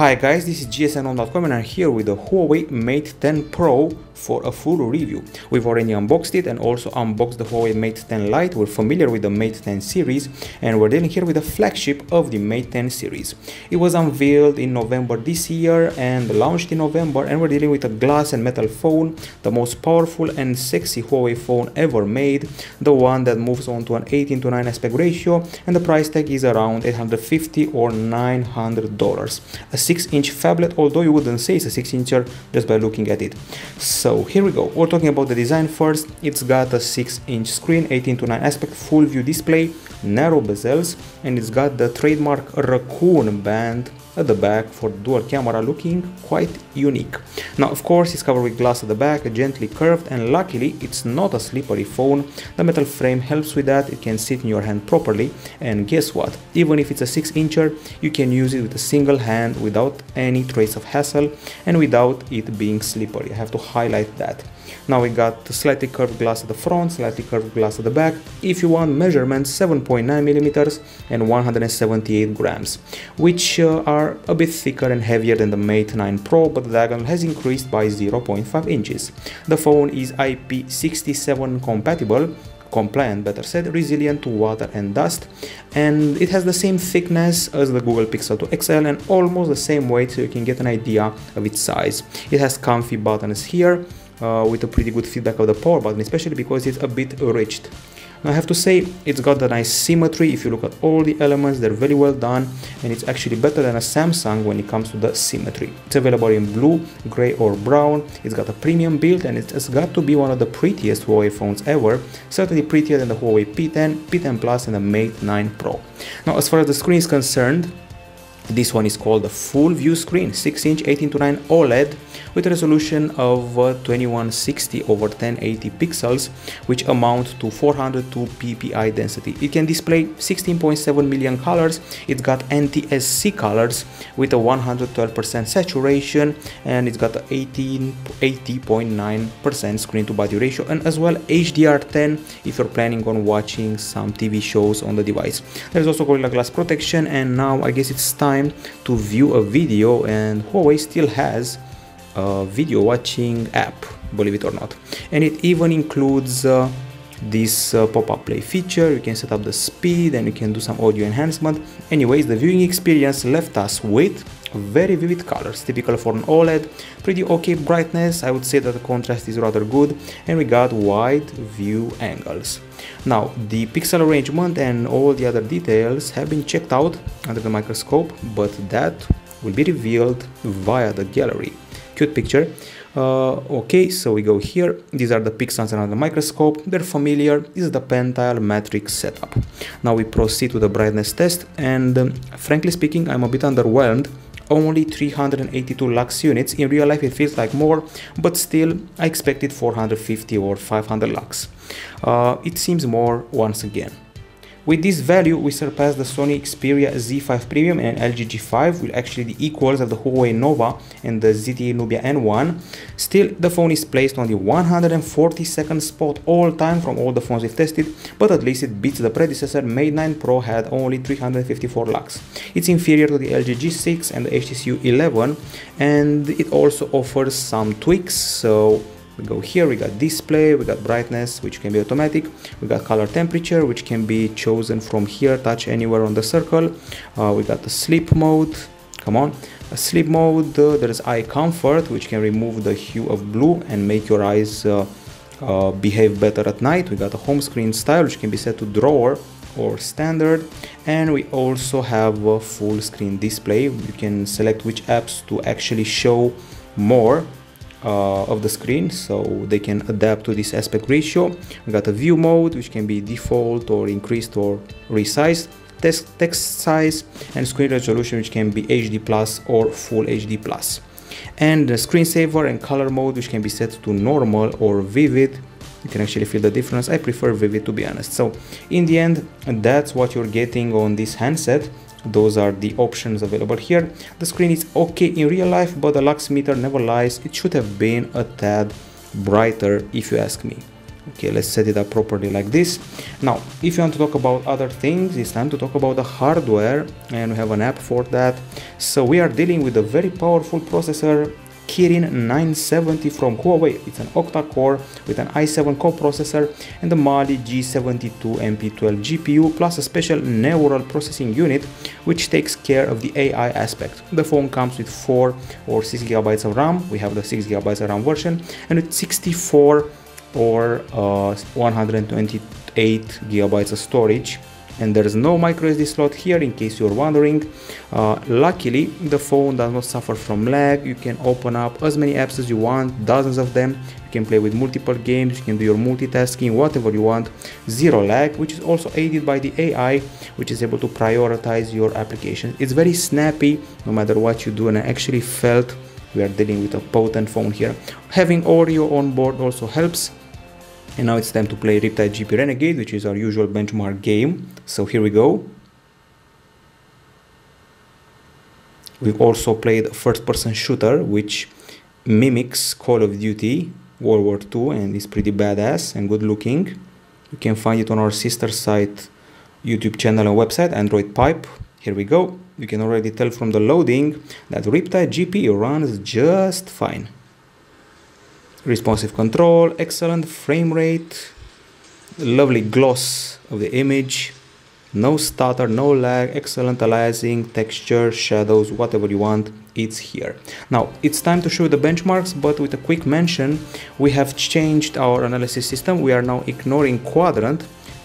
Hi guys, this is GSMDome.com and I'm here with the Huawei Mate 10 Pro for a full review. We've already unboxed it and also unboxed the Huawei Mate 10 Lite. We're familiar with the Mate 10 series and we're dealing here with the flagship of the Mate 10 series. It was unveiled in November this year and launched in November, and we're dealing with a glass and metal phone, the most powerful and sexy Huawei phone ever made, the one that moves on to an 18:9 aspect ratio, and the price tag is around $850 or $900. 6-inch phablet, although you wouldn't say it's a 6-incher just by looking at it. So here we go, we're talking about the design first. It's got a 6-inch screen, 18:9 aspect, full view display, narrow bezels, and it's got the trademark raccoon band at the back for dual camera, looking quite unique. Now of course it's covered with glass at the back, gently curved, and luckily it's not a slippery phone. The metal frame helps with that, it can sit in your hand properly, and guess what, even if it's a 6-incher you can use it with a single hand without any trace of hassle and without it being slippery. I have to highlight that. Now we got slightly curved glass at the front, slightly curved glass at the back. If you want measurements, 7.9 mm and 178 grams, which are a bit thicker and heavier than the Mate 9 Pro, but the diagonal has increased by 0.5 inches. The phone is IP67 compliant, better said, resilient to water and dust, and it has the same thickness as the Google Pixel 2 XL and almost the same weight, so you can get an idea of its size. It has comfy buttons here, with a pretty good feedback of the power button, especially because it's a bit ridged. Now I have to say, it's got a nice symmetry. If you look at all the elements, they're very well done, and it's actually better than a Samsung when it comes to the symmetry. It's available in blue, grey or brown. It's got a premium build, and it has got to be one of the prettiest Huawei phones ever, certainly prettier than the Huawei P10, P10 Plus and the Mate 9 Pro. Now as far as the screen is concerned, this one is called the full view screen, 6-inch 18:9 OLED with a resolution of 2160x1080 pixels, which amount to 402 ppi density. It can display 16.7 million colors. It's got NTSC colors with a 112% saturation, and it's got an 80.9% screen to body ratio, and as well HDR10 if you're planning on watching some TV shows on the device. There's also Gorilla Glass protection, and now I guess it's time to view a video, and Huawei still has a video watching app, believe it or not, and it even includes this pop-up play feature. You can set up the speed and you can do some audio enhancement. Anyways, the viewing experience left us with very vivid colors, typical for an OLED, pretty okay brightness. I would say that the contrast is rather good, and we got wide view angles. Now the pixel arrangement and all the other details have been checked out under the microscope, but that will be revealed via the gallery. Cute picture. Okay, so we go here. These are the pixels under the microscope. They're familiar. This is the pentile matrix setup. Now we proceed to the brightness test, and frankly speaking, I'm a bit underwhelmed. Only 382 lux units. In real life it feels like more, but still I expected 450 or 500 lux. It seems more once again. With this value we surpassed the Sony Xperia Z5 Premium and LG G5, with actually the equals of the Huawei Nova and the ZTE Nubia N1. Still, the phone is placed on the 142nd spot all time from all the phones we've tested, but at least it beats the predecessor. Mate 9 Pro had only 354 lux. It's inferior to the LG G6 and the HTC U11, and it also offers some tweaks. So we go here, we got display, we got brightness, which can be automatic, we got color temperature, which can be chosen from here, touch anywhere on the circle, we got the sleep mode, come on, a sleep mode, there's eye comfort, which can remove the hue of blue and make your eyes behave better at night. We got a home screen style, which can be set to drawer or standard, and we also have a full screen display. You can select which apps to actually show more of the screen, so they can adapt to this aspect ratio. We got a view mode, which can be default or increased or resized, text size, and screen resolution, which can be HD plus or full HD plus, and the screensaver and color mode, which can be set to normal or vivid. You can actually feel the difference. I prefer vivid, to be honest. So in the end, that's what you're getting on this handset. Those are the options available here. The screen is okay in real life, but the lux meter never lies. It should have been a tad brighter, if you ask me. Okay, let's set it up properly like this. Now, if you want to talk about other things, it's time to talk about the hardware, and we have an app for that. So we are dealing with a very powerful processor, Kirin 970 from Huawei. It's an octa-core with an i7 coprocessor and the Mali G72 MP12 GPU, plus a special neural processing unit which takes care of the AI aspect. The phone comes with 4 or 6 GB of RAM. We have the 6 GB of RAM version, and with 64 or 128 GB of storage. And there's no microSD slot here, in case you're wondering. Luckily, the phone does not suffer from lag. You can open up as many apps as you want, dozens of them. You can play with multiple games, you can do your multitasking, whatever you want. Zero lag, which is also aided by the AI, which is able to prioritize your application. It's very snappy, no matter what you do, and I actually felt we are dealing with a potent phone here. Having Oreo on board also helps. And now it's time to play Riptide GP Renegade, which is our usual benchmark game. So here we go. We've also played a first-person shooter, which mimics Call of Duty World War II, and is pretty badass and good-looking. You can find it on our sister site, YouTube channel and website, Android Pipe. Here we go. You can already tell from the loading that Riptide GP runs just fine. Responsive control, excellent frame rate, lovely gloss of the image, no stutter, no lag, excellent aliasing, texture, shadows, whatever you want, it's here. Now, it's time to show the benchmarks, but with a quick mention, we have changed our analysis system. We are now ignoring quadrant.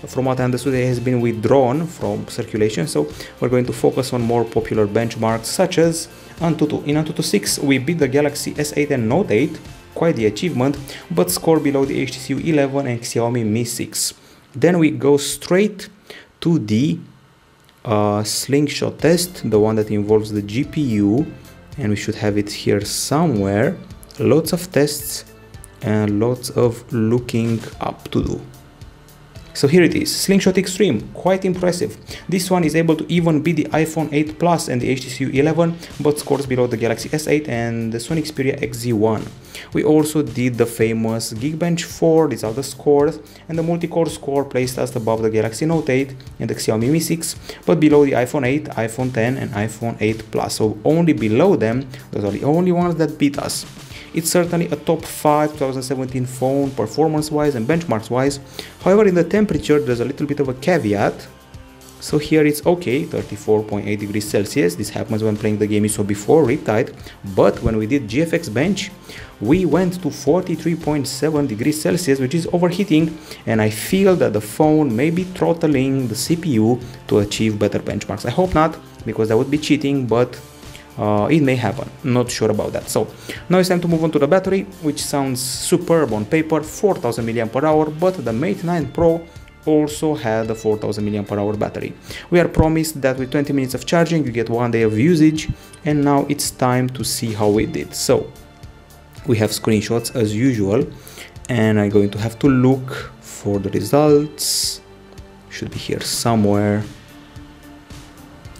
From what I understood, it has been withdrawn from circulation, so we're going to focus on more popular benchmarks, such as Antutu. In Antutu 6, we beat the Galaxy S8 and Note 8, quite the achievement, but score below the HTC U11 and Xiaomi Mi 6. Then we go straight to the slingshot test, the one that involves the GPU, and we should have it here somewhere. Lots of tests and lots of looking up to do. So here it is, Slingshot Extreme, quite impressive. This one is able to even beat the iPhone 8 Plus and the HTC U11, but scores below the Galaxy S8 and the Sony Xperia XZ1. We also did the famous Geekbench 4, these are the scores, and the multi-core score placed us above the Galaxy Note 8 and the Xiaomi Mi 6, but below the iPhone 8, iPhone 10 and iPhone 8 Plus. So only below them, those are the only ones that beat us. It's certainly a top 5 2017 phone performance-wise and benchmarks-wise. However, in the temperature, there's a little bit of a caveat. So here it's okay, 34.8 degrees Celsius. This happens when playing the game you saw before, Riptide. But when we did GFX Bench, we went to 43.7 degrees Celsius, which is overheating. And I feel that the phone may be throttling the CPU to achieve better benchmarks. I hope not, because that would be cheating, but it may happen, not sure about that. So now it's time to move on to the battery, which sounds superb on paper, 4000 mAh, but the Mate 9 Pro also had a 4000 mAh battery. We are promised that with 20 minutes of charging you get 1 day of usage, and now it's time to see how we did. So we have screenshots as usual, and I'm going to have to look for the results. Should be here somewhere.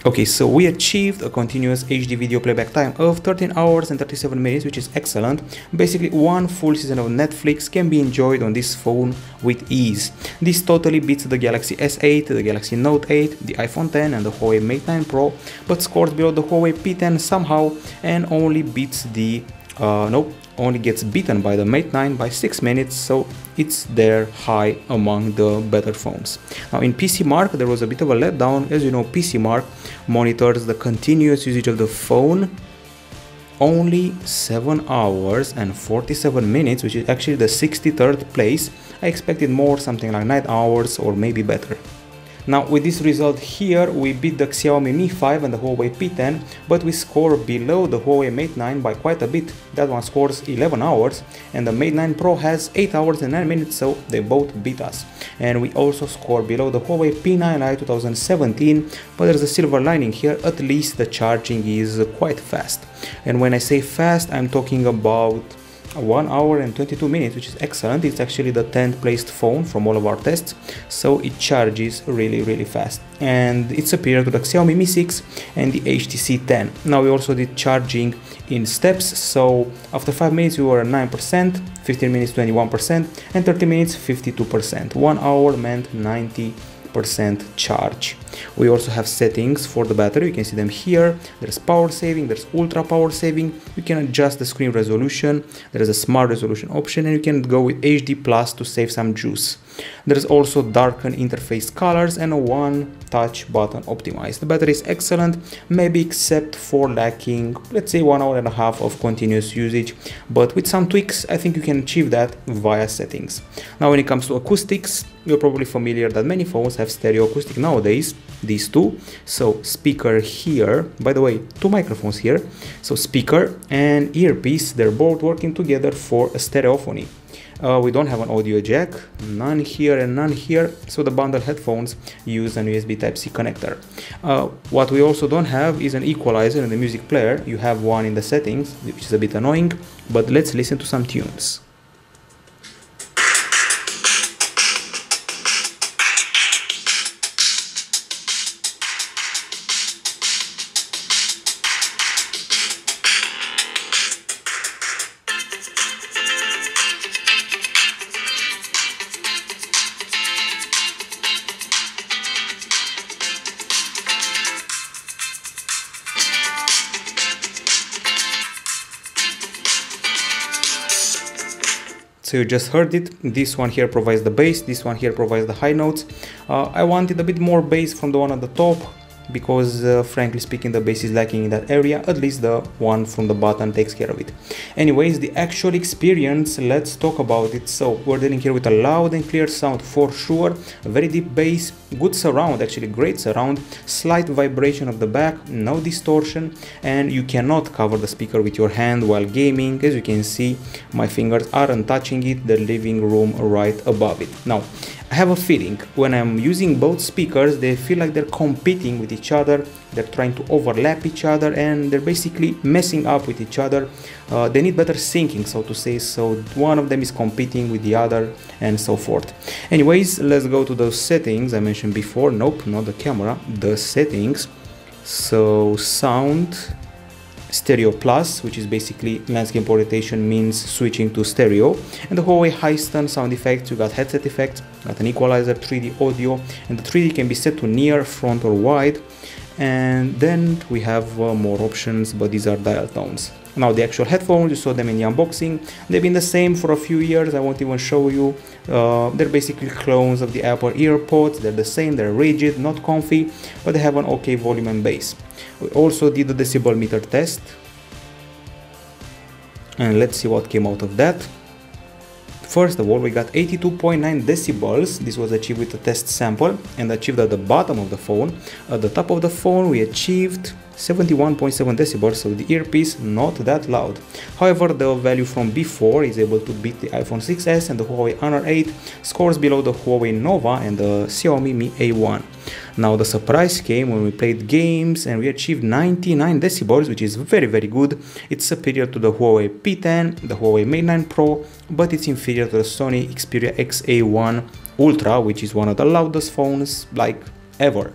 Okay, so we achieved a continuous HD video playback time of 13 hours and 37 minutes, which is excellent. Basically, one full season of Netflix can be enjoyed on this phone with ease. This totally beats the Galaxy S8, the Galaxy Note 8, the iPhone 10 and the Huawei Mate 9 Pro, but scores below the Huawei P10 somehow, and only beats the only gets beaten by the Mate 9 by 6 minutes, so it's there high among the better phones. Now in PCMark there was a bit of a letdown. As you know, PCMark monitors the continuous usage of the phone, only 7 hours and 47 minutes, which is actually the 63rd place. I expected more, something like 9 hours or maybe better. Now with this result here, we beat the Xiaomi Mi 5 and the Huawei P10, but we score below the Huawei Mate 9 by quite a bit. That one scores 11 hours and the Mate 9 Pro has 8 hours and 9 minutes, so they both beat us. And we also score below the Huawei P9 Lite 2017, but there's a silver lining here, at least the charging is quite fast. And when I say fast, I'm talking about 1 hour and 22 minutes, which is excellent. It's actually the 10th placed phone from all of our tests, so it charges really fast, and it's superior to the Xiaomi Mi 6 and the HTC 10. Now we also did charging in steps, so after 5 minutes we were at 9%, 15 minutes 21%, and 30 minutes 52%. 1 hour meant 90% charge. We also have settings for the battery, you can see them here. There's power saving, there's ultra power saving, you can adjust the screen resolution, there is a smart resolution option, and you can go with HD plus to save some juice. There's also darken interface colors and a one touch button optimized. The battery is excellent, maybe except for lacking, let's say, 1.5 hours of continuous usage, but with some tweaks I think you can achieve that via settings. Now when it comes to acoustics, you're probably familiar that many phones have stereo acoustic nowadays, these two. So speaker here, by the way, 2 microphones here, so speaker and earpiece, they're both working together for a stereophony. We don't have an audio jack, none here and none here, so the bundle headphones use an USB Type-C connector. What we also don't have is an equalizer in the music player. You have one in the settings, which is a bit annoying, but let's listen to some tunes. So you just heard it, this one here provides the bass, this one here provides the high notes. I wanted a bit more bass from the one at the top, because frankly speaking the bass is lacking in that area. At least the one from the button takes care of it. Anyways, the actual experience, let's talk about it. So we're dealing here with a loud and clear sound for sure, very deep bass, good surround, actually great surround, slight vibration of the back, no distortion, and you cannot cover the speaker with your hand while gaming. As you can see, my fingers aren't touching it, the living room right above it. Now I have a feeling when I'm using both speakers, they feel like they're competing with each other, they're trying to overlap each other, and they're basically messing up with each other. They need better syncing, so to say, so one of them is competing with the other and so forth. Anyways, let's go to those settings I mentioned before. Nope, not the camera, the settings. So sound, stereo plus, which is basically landscape orientation, means switching to stereo, and the Huawei Hi-Stun sound effects. You got headset effects, got an equalizer, 3D audio, and the 3D can be set to near, front or wide, and then we have more options, but these are dial tones. Now the actual headphones, you saw them in the unboxing, they've been the same for a few years, I won't even show you. They're basically clones of the Apple EarPods, they're the same, they're rigid, not comfy, but they have an okay volume and bass. We also did the decibel meter test, and let's see what came out of that. First of all, we got 82.9 decibels. This was achieved with a test sample and achieved at the bottom of the phone. At the top of the phone we achieved 71.7 decibels, so the earpiece not that loud. However, the value from before is able to beat the iPhone 6s and the Huawei Honor 8, scores below the Huawei Nova and the Xiaomi Mi A1. Now the surprise came when we played games, and we achieved 99 decibels, which is very good. It's superior to the Huawei P10, the Huawei Mate 9 Pro, but it's inferior to the Sony Xperia XZ1 Ultra, which is one of the loudest phones like ever.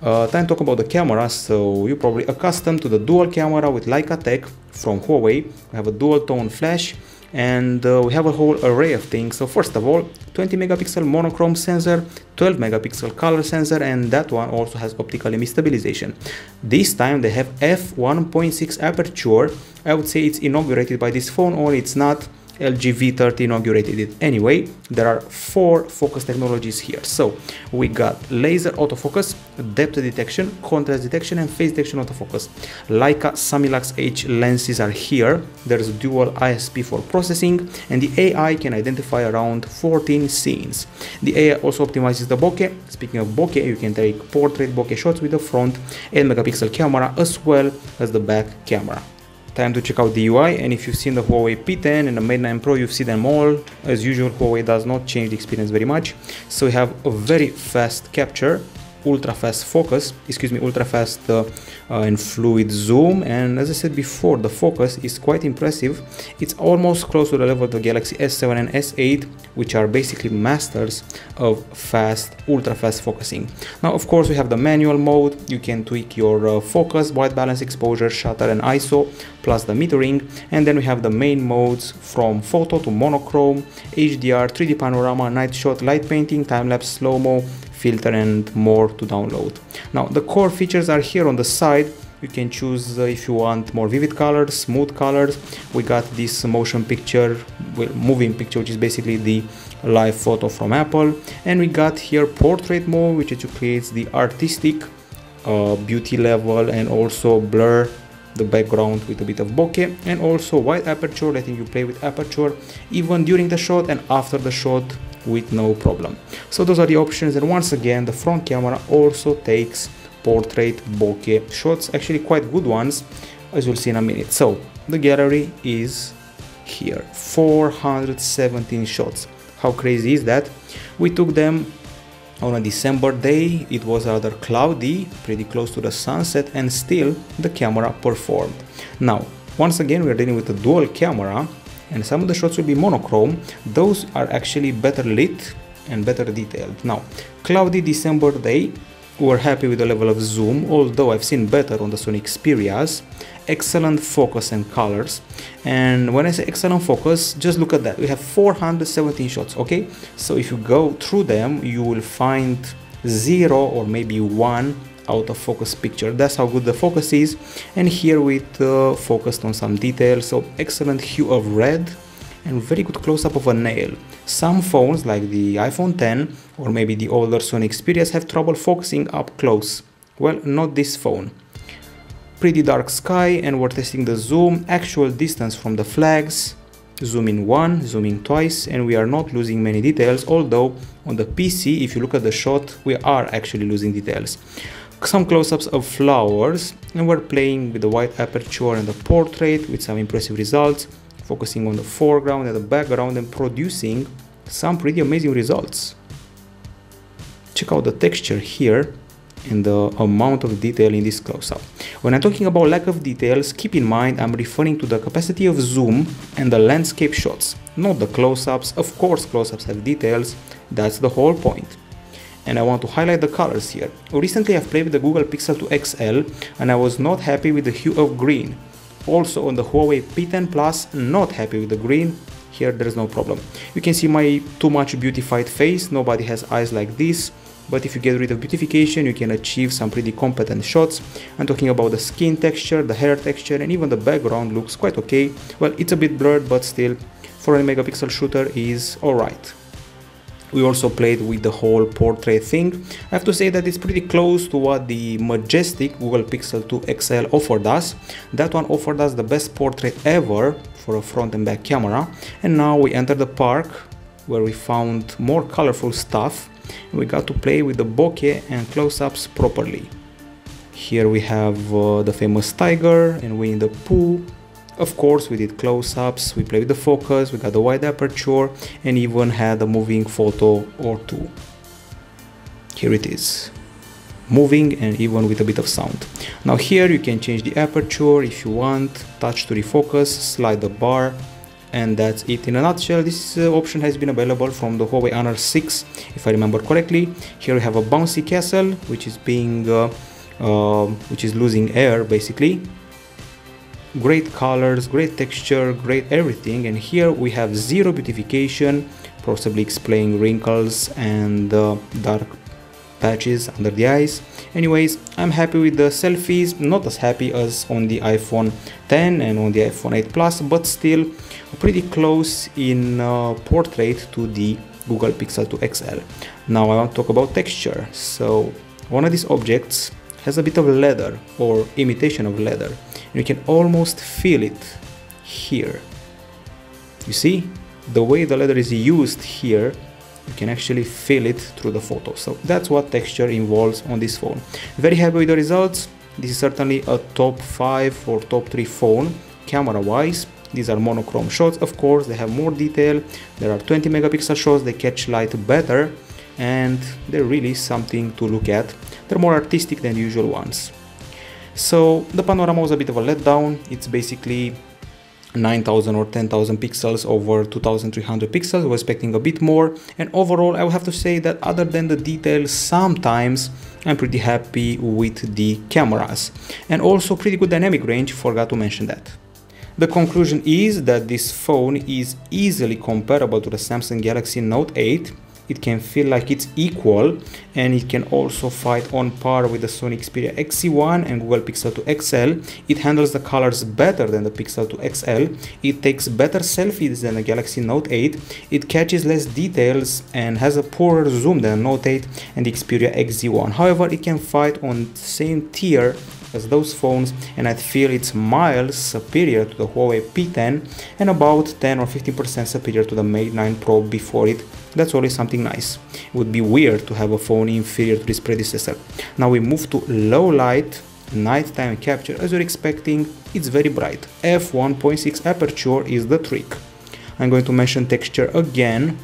Time to talk about the camera. So you're probably accustomed to the dual camera with Leica Tech from Huawei. We have a dual tone flash, and we have a whole array of things. So first of all, 20 megapixel monochrome sensor, 12 megapixel color sensor, and that one also has optical image stabilization. This time they have f1.6 aperture. I would say it's inaugurated by this phone, or it's not, LG V30 inaugurated it. Anyway, there are 4 focus technologies here. So we got laser autofocus, depth detection, contrast detection, and phase detection autofocus. Leica Samilux H lenses are here. There's dual ISP for processing, and the AI can identify around 14 scenes. The AI also optimizes the bokeh. Speaking of bokeh, you can take portrait bokeh shots with the front 8 megapixel camera as well as the back camera. Time to check out the UI, and if you've seen the Huawei P10 and the Mate 9 Pro, you've seen them all. As usual, Huawei does not change the experience very much. So we have a very fast capture, ultra-fast focus, ultra-fast and fluid zoom, and as I said before, the focus is quite impressive. It's almost close to the level of the Galaxy S7 and S8, which are basically masters of fast, ultra-fast focusing. Now, of course, we have the manual mode. You can tweak your focus, white balance, exposure, shutter, and ISO, plus the metering, and then we have the main modes from photo to monochrome, HDR, 3D panorama, night shot, light painting, time-lapse, slow-mo, filter, and more to download. Now, the core features are here on the side. You can choose if you want more vivid colors, smooth colors. We got this motion picture, moving picture, which is basically the live photo from Apple. And we got here portrait mode, which creates the artistic beauty level and also blur the background with a bit of bokeh, and also wide aperture, letting you play with aperture even during the shot and after the shot with no problem. So those are the options, and once again the front camera also takes portrait bokeh shots, actually quite good ones, as you'll see in a minute. So the gallery is here, 417 shots. How crazy is that? We took them on a December day. It was rather cloudy, pretty close to the sunset, and still the camera performed. Now, once again, we are dealing with a dual camera, and some of the shots will be monochrome. Those are actually better lit and better detailed. Now, cloudy December day, we were happy with the level of zoom, although I've seen better on the Sony Xperias. Excellent focus and colors, and when I say excellent focus, just look at that. We have 417 shots, okay? So if you go through them, you will find 0 or maybe 1 out of focus picture. That's how good the focus is, and here we focused on some details, so excellent hue of red and very good close-up of a nail. Some phones like the iPhone 10 or maybe the older Sony Xperias have trouble focusing up close. Well, not this phone. Pretty dark sky, and we're testing the zoom, actual distance from the flags, zoom in one, zoom in twice, and we are not losing many details, although on the PC, if you look at the shot, we are actually losing details. Some close-ups of flowers, and we're playing with the wide aperture and the portrait with some impressive results, focusing on the foreground and the background and producing some pretty amazing results. Check out the texture here and the amount of detail in this close-up. When I'm talking about lack of details, keep in mind I'm referring to the capacity of zoom and the landscape shots, not the close-ups. Of course, close-ups have details, that's the whole point. And I want to highlight the colors here. Recently I've played with the Google Pixel 2 XL and I was not happy with the hue of green. Also on the Huawei Mate 10 Plus, not happy with the green. Here there's no problem. You can see my too much beautified face, nobody has eyes like this, but if you get rid of beautification, you can achieve some pretty competent shots. I'm talking about the skin texture, the hair texture, and even the background looks quite okay. Well, it's a bit blurred, but still, for a megapixel shooter is alright. We also played with the whole portrait thing. I have to say that it's pretty close to what the majestic Google Pixel 2 XL offered us. That one offered us the best portrait ever for a front and back camera. And now we entered the park where we found more colorful stuff. And we got to play with the bokeh and close-ups properly. Here we have the famous tiger and Winnie the Pooh. Of course, we did close-ups, we played with the focus, we got the wide aperture, and even had a moving photo or two. Here it is, moving and even with a bit of sound. Now here you can change the aperture if you want, touch to refocus, slide the bar, and that's it in a nutshell. This option has been available from the Huawei Honor 6, if I remember correctly. Here we have a bouncy castle, which is losing air, basically. Great colors, great texture, great everything, and here we have zero beautification, possibly explaining wrinkles and dark patches under the eyes. Anyways, I'm happy with the selfies, not as happy as on the iPhone 10 and on the iPhone 8 Plus, but still pretty close in portrait to the Google Pixel 2 XL. Now I want to talk about texture. So one of these objects has a bit of leather or imitation of leather. You can almost feel it here. You see, the way the leather is used here, you can actually feel it through the photo. So that's what texture involves on this phone. Very happy with the results. This is certainly a top 5 or top 3 phone camera-wise. These are monochrome shots, of course, they have more detail. There are 20 megapixel shots, they catch light better, and they're really something to look at. they're more artistic than the usual ones. So the panorama was a bit of a letdown. It's basically 9,000 or 10,000 pixels over 2,300 pixels. We were expecting a bit more, and overall I would have to say that other than the details sometimes, I'm pretty happy with the cameras, and also pretty good dynamic range, forgot to mention that. The conclusion is that this phone is easily comparable to the Samsung Galaxy Note 8. It can feel like it's equal, and it can also fight on par with the Sony Xperia XZ1 and Google Pixel 2 XL. It handles the colors better than the Pixel 2 XL. It takes better selfies than the Galaxy Note 8. It catches less details and has a poorer zoom than the Note 8 and the Xperia XZ1. However, it can fight on the same tier as those phones, and I feel it's miles superior to the Huawei P10 and about 10 or 15% superior to the Mate 9 Pro before it. That's always something nice. It would be weird to have a phone inferior to its predecessor. Now we move to low light, nighttime capture. As you're expecting, it's very bright. f1.6 aperture is the trick. I'm going to mention texture again,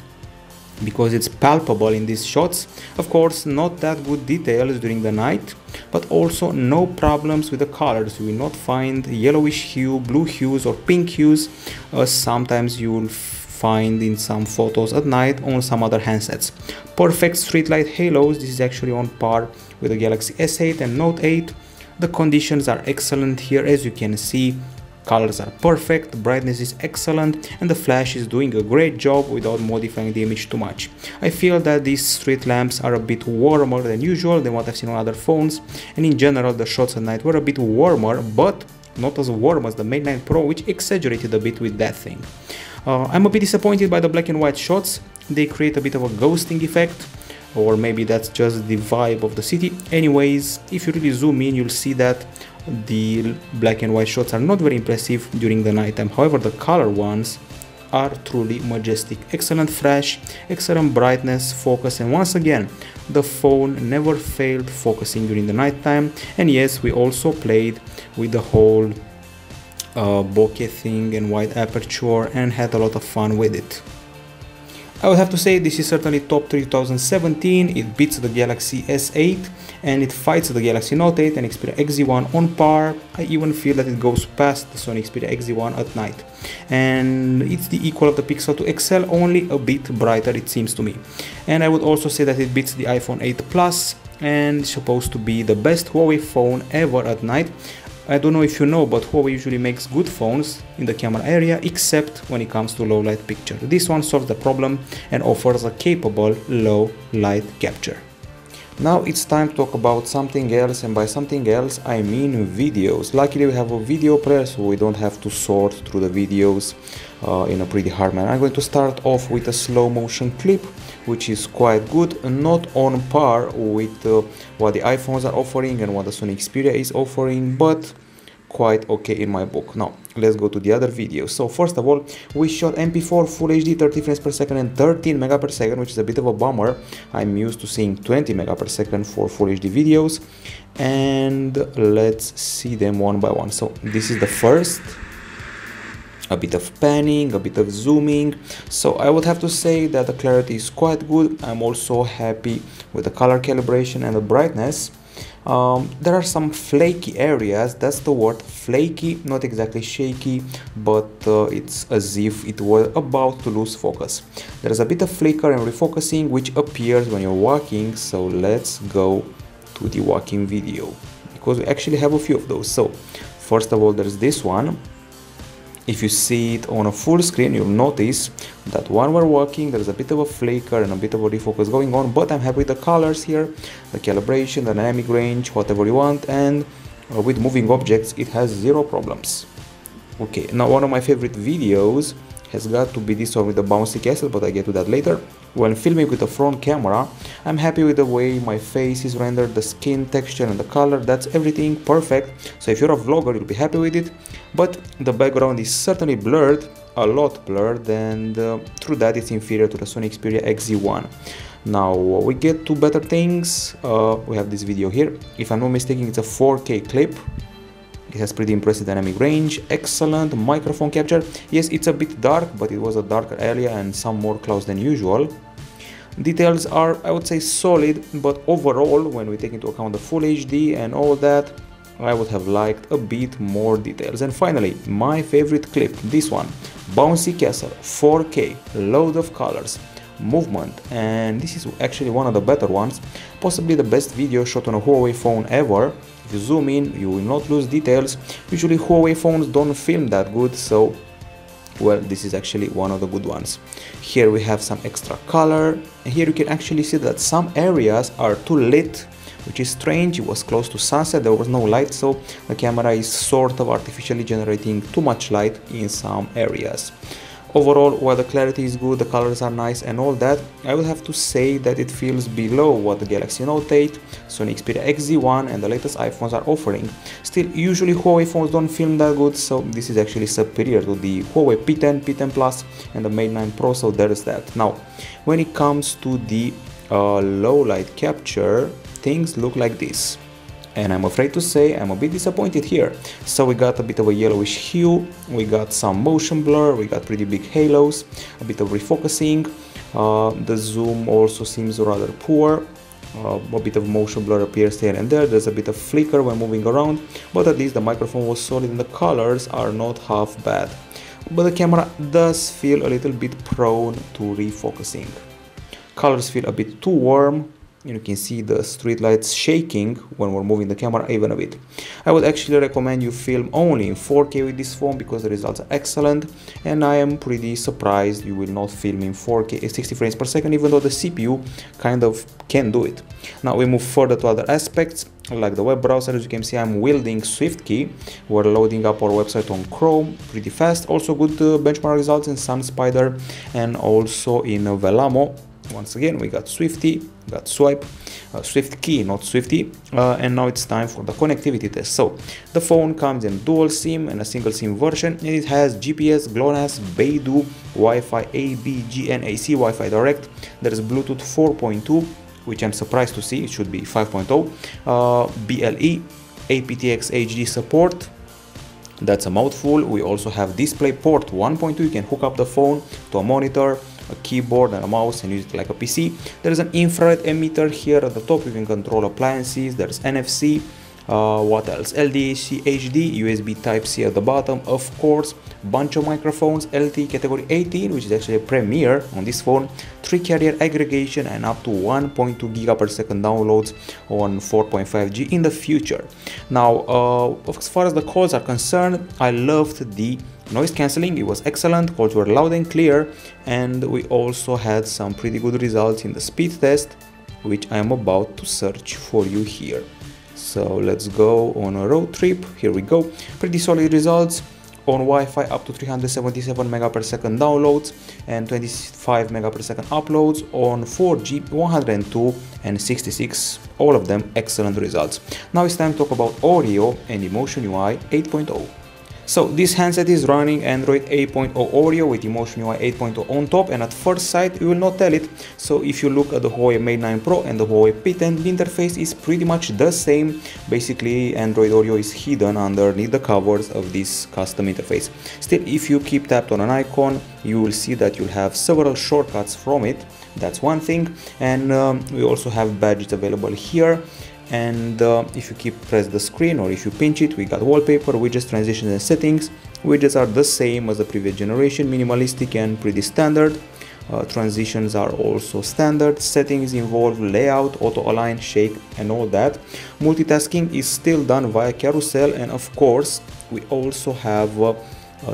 because it's palpable in these shots. Of course, not that good details during the night, but also no problems with the colors. You will not find yellowish hue, blue hues or pink hues as sometimes you will find in some photos at night on some other handsets. Perfect street light halos. This is actually on par with the Galaxy S8 and Note 8. The conditions are excellent here, as you can see. Colors are perfect, brightness is excellent, and the flash is doing a great job without modifying the image too much. I feel that these street lamps are a bit warmer than usual, than what I've seen on other phones, and in general the shots at night were a bit warmer, but not as warm as the Mate 9 Pro, which exaggerated a bit with that thing. I'm a bit disappointed by the black and white shots. They create a bit of a ghosting effect, or maybe that's just the vibe of the city. Anyways, if you really zoom in, you'll see that the black and white shots are not very impressive during the nighttime. However, the color ones are truly majestic. Excellent flash, excellent brightness, focus, and once again, the phone never failed focusing during the nighttime. And yes, we also played with the whole bokeh thing and wide aperture and had a lot of fun with it. I would have to say this is certainly top 3 2017, it beats the Galaxy S8 and it fights the Galaxy Note 8 and Xperia XZ1 on par. I even feel that it goes past the Sony Xperia XZ1 at night. And it's the equal of the Pixel 2 XL, only a bit brighter, it seems to me. And I would also say that it beats the iPhone 8 Plus and is supposed to be the best Huawei phone ever at night. I don't know if you know, but Huawei usually makes good phones in the camera area, except when it comes to low light picture. This one solves the problem and offers a capable low light capture. Now it's time to talk about something else, and by something else I mean videos. Luckily we have a video player, so we don't have to sort through the videos in a pretty hard manner. I'm going to start off with a slow motion clip, which is quite good, not on par with what the iPhones are offering and what the Sony Xperia is offering, but quite okay in my book. Now let's go to the other videos. So first of all, we shot MP4 Full HD 30 frames per second and 13 Mbps, which is a bit of a bummer. I'm used to seeing 20 Mbps for Full HD videos, and let's see them one by one. So this is the first. A bit of panning, a bit of zooming, so I would have to say that the clarity is quite good. I'm also happy with the color calibration and the brightness. There are some flaky areas, that's the word, flaky, not exactly shaky, but it's as if it were about to lose focus. There's a bit of flicker and refocusing which appears when you're walking, so let's go to the walking video, because we actually have a few of those. So first of all, there's this one. If you see it on a full screen, you'll notice that while we're walking, there's a bit of a flicker and a bit of a refocus going on, but I'm happy with the colors here, the calibration, the dynamic range, whatever you want, and with moving objects, it has zero problems. Okay, now one of my favorite videos has got to be this one with the bouncy castle, but I get to that later. When filming with the front camera, I'm happy with the way my face is rendered, the skin texture and the color, that's everything perfect. So if you're a vlogger, you'll be happy with it, but the background is certainly blurred, a lot blurred, and through that it's inferior to the Sony Xperia XZ1. Now we get to better things. We have this video here. If I'm not mistaken, it's a 4K clip. It has pretty impressive dynamic range, excellent microphone capture. Yes, it's a bit dark, but it was a darker area and some more clouds than usual. Details are, I would say, solid, but overall, when we take into account the full HD and all that, I would have liked a bit more details. And finally, my favorite clip, this one, bouncy castle, 4K, load of colors, movement, and this is actually one of the better ones, possibly the best video shot on a Huawei phone ever. If you zoom in, you will not lose details. Usually Huawei phones don't film that good, so well, this is actually one of the good ones. Here we have some extra color, and here you can actually see that some areas are too lit, which is strange. It was close to sunset, there was no light, so the camera is sort of artificially generating too much light in some areas. Overall, while the clarity is good, the colors are nice and all that, I would have to say that it feels below what the Galaxy Note 8, Sony Xperia XZ1 and the latest iPhones are offering. Still, usually Huawei phones don't film that good, so this is actually superior to the Huawei P10, P10 Plus and the Mate 9 Pro, so there's that. Now, when it comes to the low light capture, things look like this. And I'm afraid to say I'm a bit disappointed here. So we got a bit of a yellowish hue, we got some motion blur, we got pretty big halos, a bit of refocusing, the zoom also seems rather poor, a bit of motion blur appears here and there, there's a bit of flicker when moving around, but at least the microphone was solid and the colors are not half bad. But the camera does feel a little bit prone to refocusing. Colors feel a bit too warm. You can see the street lights shaking when we're moving the camera even a bit. I would actually recommend you film only in 4K with this phone because the results are excellent, and I am pretty surprised you will not film in 4K at 60 frames per second, even though the CPU kind of can do it. Now we move further to other aspects like the web browser. As you can see, I'm wielding SwiftKey. We're loading up our website on Chrome pretty fast. Also good benchmark results in SunSpider and also in Velamo. Once again, we got Swifty, got Swipe, SwiftKey, not Swifty, and now it's time for the connectivity test. So, the phone comes in dual SIM and a single SIM version, and it has GPS, GLONASS, Beidou, Wi-Fi A, B, G, and AC, Wi-Fi Direct. There's Bluetooth 4.2, which I'm surprised to see, it should be 5.0, BLE, aptX HD support. That's a mouthful. We also have DisplayPort 1.2. You can hook up the phone to a monitor, a keyboard and a mouse and use it like a PC. There's an infrared emitter here at the top. You can control appliances. There's NFC. What else? LDHC, HD, USB Type-C at the bottom, of course, bunch of microphones, LTE category 18, which is actually a premiere on this phone, 3-carrier aggregation and up to 1.2 giga per second downloads on 4.5G in the future. Now, as far as the calls are concerned, I loved the noise cancelling, it was excellent, calls were loud and clear, and we also had some pretty good results in the speed test, which I am about to search for you here. So let's go on a road trip, here we go, pretty solid results, on Wi-Fi up to 377 Mbps downloads and 25 Mbps uploads, on 4G 102 and 66, all of them excellent results. Now it's time to talk about audio and Emotion UI 8.0. So this handset is running Android 8.0 Oreo with Emotion UI 8.0 on top, and at first sight you will not tell it. So if you look at the Huawei Mate 9 Pro and the Huawei P10, the interface is pretty much the same. Basically Android Oreo is hidden underneath the covers of this custom interface. Still, if you keep tapped on an icon, you will see that you'll have several shortcuts from it. That's one thing. And we also have badges available here. And if you keep press the screen or if you pinch it, we got wallpaper, widgets, transitions and settings. Widgets are the same as the previous generation, minimalistic and pretty standard. Transitions are also standard. Settings involve layout, auto align, shake and all that. Multitasking is still done via carousel, and of course we also have a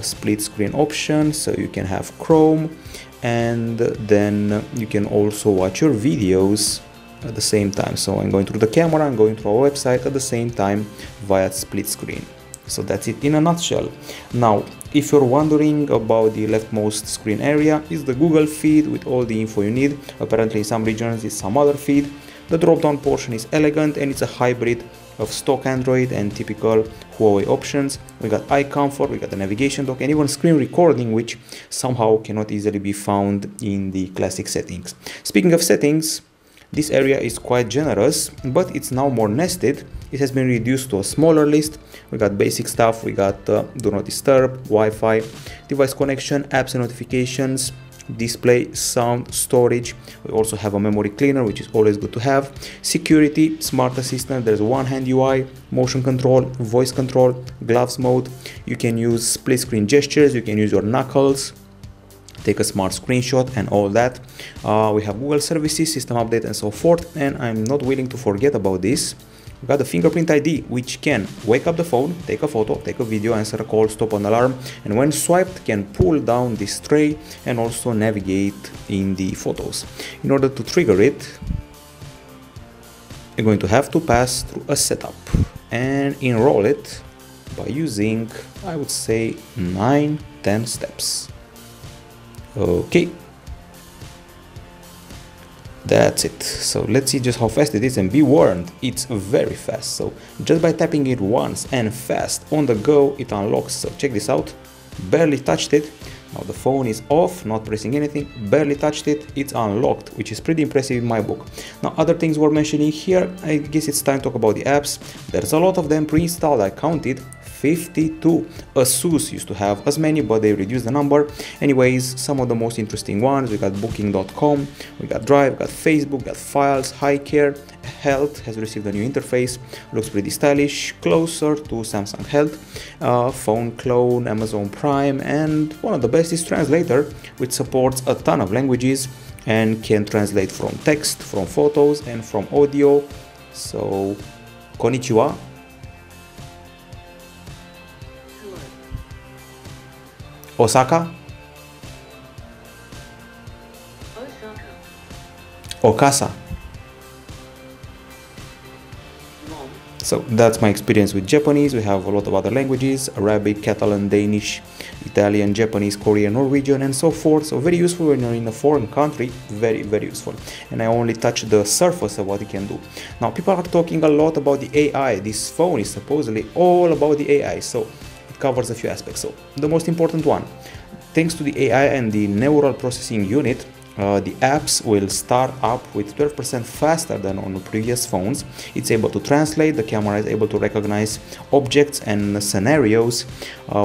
split screen option, so you can have Chrome and then you can also watch your videos at the same time. So I'm going through the camera, I'm going through our website at the same time via split screen. So that's it in a nutshell. Now, if you're wondering about the leftmost screen area, it's the Google feed with all the info you need. Apparently in some regions it's some other feed. The drop-down portion is elegant and it's a hybrid of stock Android and typical Huawei options. We got eye comfort, we got the navigation dock and even screen recording, which somehow cannot easily be found in the classic settings. Speaking of settings, this area is quite generous, but it's now more nested. It has been reduced to a smaller list. We got basic stuff, we got do not disturb, Wi-Fi, device connection, apps and notifications, display, sound, storage. We also have a memory cleaner, which is always good to have. Security, smart assistant, there's one hand UI, motion control, voice control, gloves mode. You can use split screen gestures, you can use your knuckles, take a smart screenshot and all that. We have Google services, system update and so forth. And I'm not willing to forget about this. We've got the fingerprint ID, which can wake up the phone, take a photo, take a video, answer a call, stop an alarm, and when swiped can pull down this tray and also navigate in the photos. In order to trigger it, you're going to have to pass through a setup and enroll it by using, I would say, 9-10 steps. Okay. That's it. So let's see just how fast it is, and be warned, it's very fast. So just by tapping it once and fast on the go, it unlocks. So check this out. Barely touched it. Now the phone is off, not pressing anything, barely touched it, it's unlocked, which is pretty impressive in my book. Now other things we're mentioning here, I guess it's time to talk about the apps. There's a lot of them pre-installed, I counted 52. ASUS used to have as many, but they reduced the number. Anyways, some of the most interesting ones, we got Booking.com, we got Drive, we got Facebook, we got Files, HiCare, Health has received a new interface, looks pretty stylish, closer to Samsung Health, Phone Clone, Amazon Prime, and one of the best is Translator, which supports a ton of languages and can translate from text, from photos, and from audio. So, konnichiwa. Osaka? Okasa. So that's my experience with Japanese. We have a lot of other languages, Arabic, Catalan, Danish, Italian, Japanese, Korean, Norwegian, and so forth. So very useful when you're in a foreign country, very, very useful. And I only touch the surface of what it can do. Now people are talking a lot about the AI. This phone is supposedly all about the AI. So it covers a few aspects. So the most important one, thanks to the AI and the neural processing unit, the apps will start up with 12% faster than on previous phones. It's able to translate, the camera is able to recognize objects and scenarios.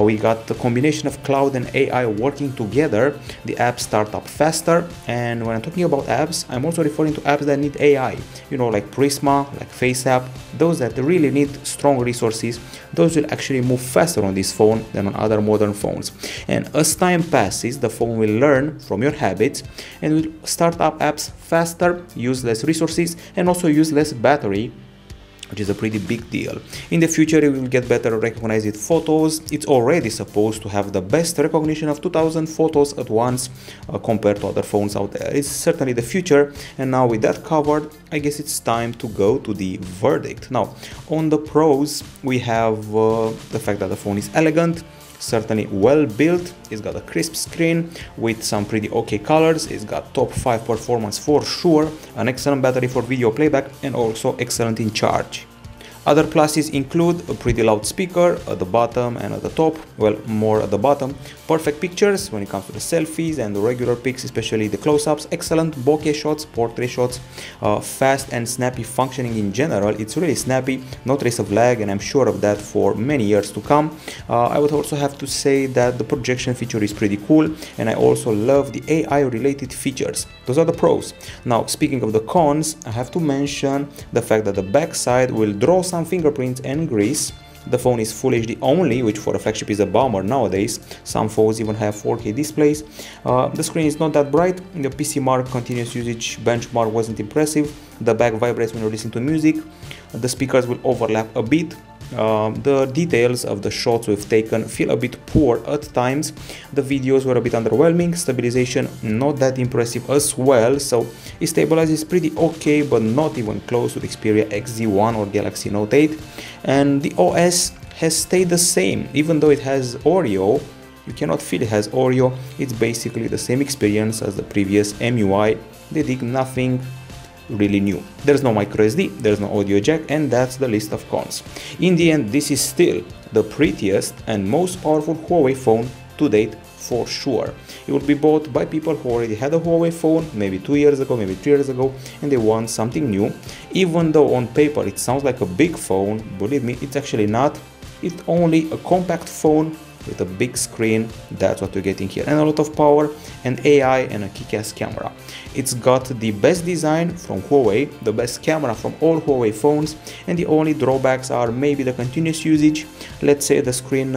We got the combination of cloud and AI working together. The apps start up faster. And when I'm talking about apps, I'm also referring to apps that need AI. You know, like Prisma, like FaceApp, those that really need strong resources. Those will actually move faster on this phone than on other modern phones. And as time passes, the phone will learn from your habits and will start up apps faster, use less resources, and also use less battery, which is a pretty big deal. In the future, it will get better recognized photos. It's already supposed to have the best recognition of 2000 photos at once compared to other phones out there. It's certainly the future. And now with that covered, I guess it's time to go to the verdict. Now, on the pros, we have the fact that the phone is elegant, certainly well built. It's got a crisp screen with some pretty okay colors. It's got top 5 performance for sure, an excellent battery for video playback, and also excellent in charge. Other pluses include a pretty loud speaker at the bottom and at the top, well, more at the bottom, perfect pictures when it comes to the selfies and the regular pics, especially the close-ups, excellent bokeh shots, portrait shots, fast and snappy functioning in general. It's really snappy, no trace of lag, and I'm sure of that for many years to come. I would also have to say that the projection feature is pretty cool, and I also love the AI-related features. Those are the pros. Now, speaking of the cons, I have to mention the fact that the backside will draw some fingerprints and grease. The phone is Full HD only, which for a flagship is a bummer nowadays. Some phones even have 4K displays. The screen is not that bright. The PCMark continuous usage benchmark wasn't impressive. The back vibrates when you listen to music. The speakers will overlap a bit. The details of the shots we've taken feel a bit poor at times. The videos were a bit underwhelming. Stabilization not that impressive as well. So it stabilizes pretty okay, but not even close to the Xperia XZ1 or Galaxy Note 8. And the OS has stayed the same, even though it has Oreo. You cannot feel it has Oreo. It's basically the same experience as the previous MUI. They did nothing really new. There's no microSD, there's no audio jack, and that's the list of cons. In the end, this is still the prettiest and most powerful Huawei phone to date for sure. It will be bought by people who already had a Huawei phone, maybe 2 years ago, maybe 3 years ago, and they want something new. Even though on paper it sounds like a big phone, believe me, it's actually not. It's only a compact phone with a big screen. That's what you're getting here, and a lot of power and AI and a kick-ass camera. It's got the best design from Huawei, the best camera from all Huawei phones, and the only drawbacks are maybe the continuous usage, let's say the screen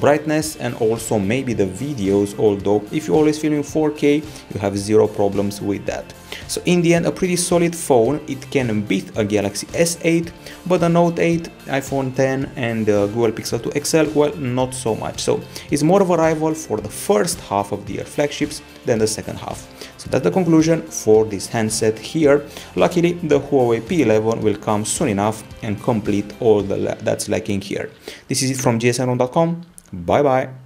brightness, and also maybe the videos, although if you always film in 4K you have zero problems with that. So in the end, a pretty solid phone. It can beat a Galaxy S8, but the Note 8, iPhone 10 and Google Pixel 2 XL, well, not so much. So it's more of a rival for the first half of the year flagships than the second half. So that's the conclusion for this handset here. Luckily, the Huawei P11 will come soon enough and complete all that's lacking here. This is it from GSMDome.com. Bye bye.